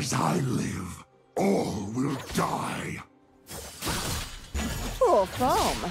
As I live, all will die. Poor form.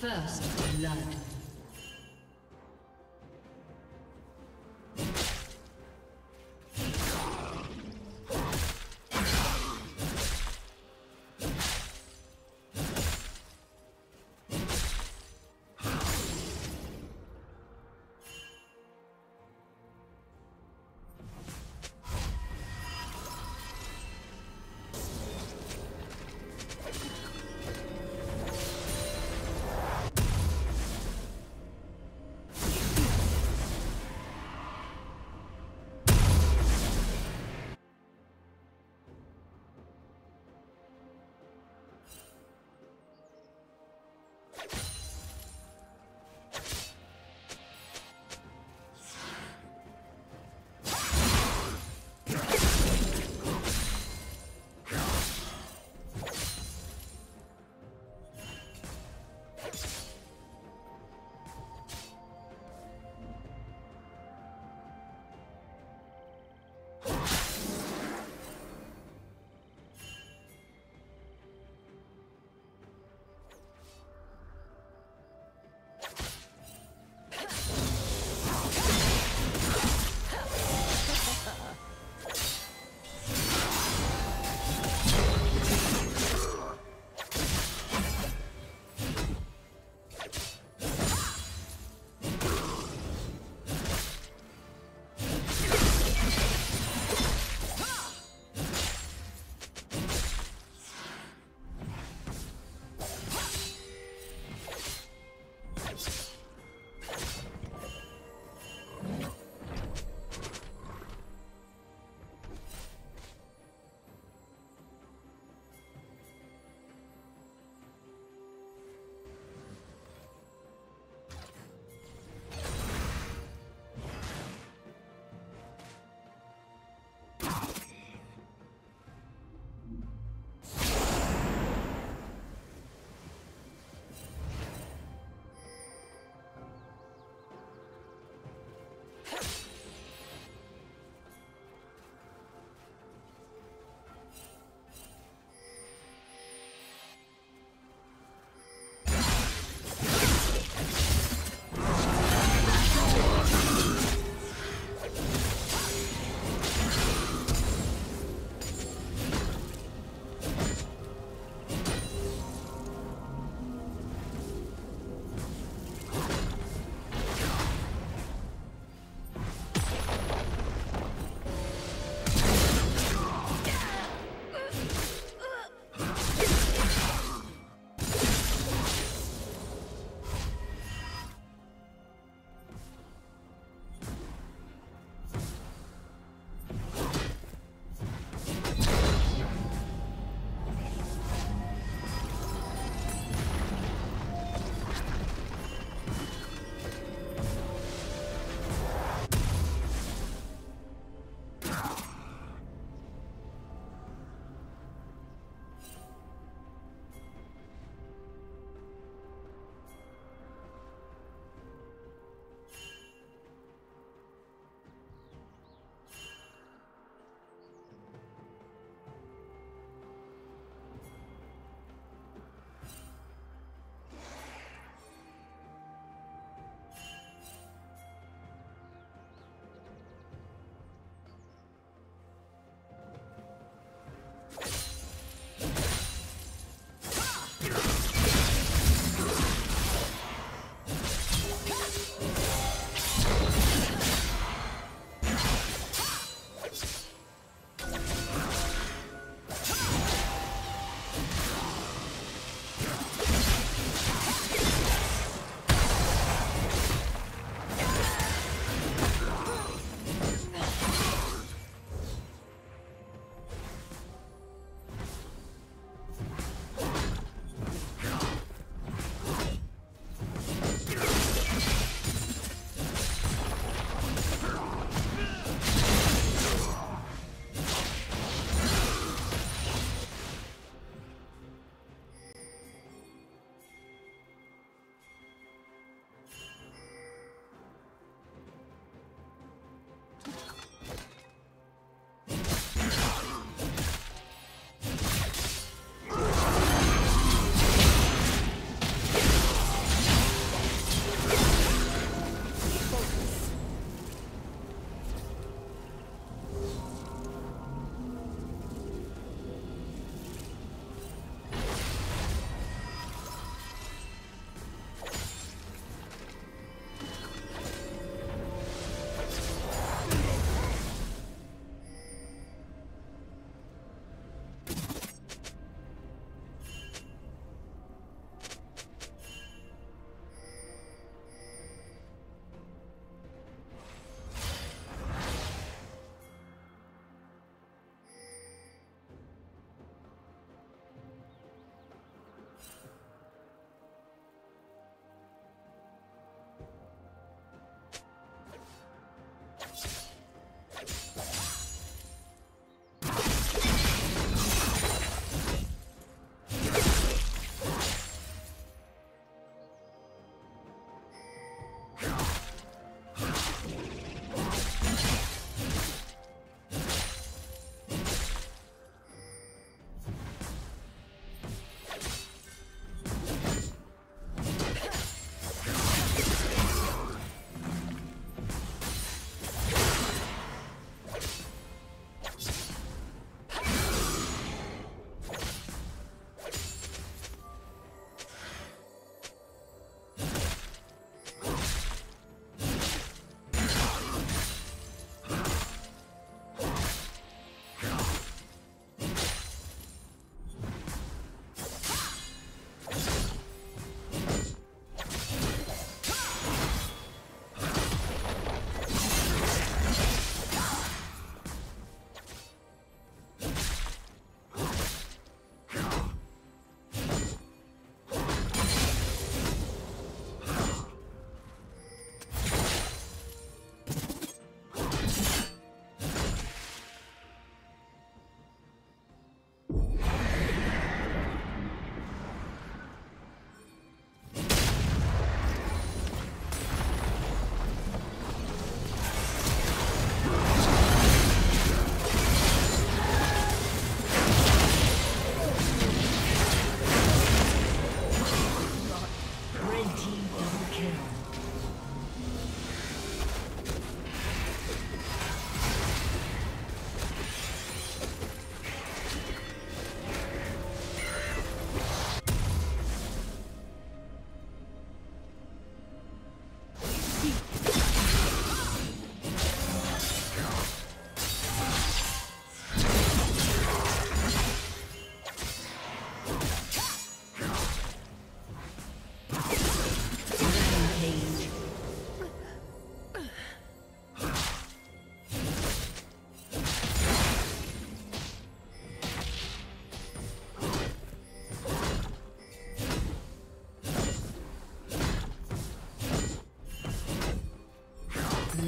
First blood.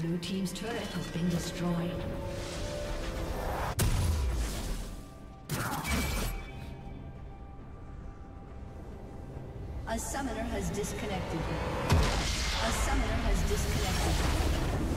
Blue team's turret has been destroyed. A summoner has disconnected. A summoner has disconnected.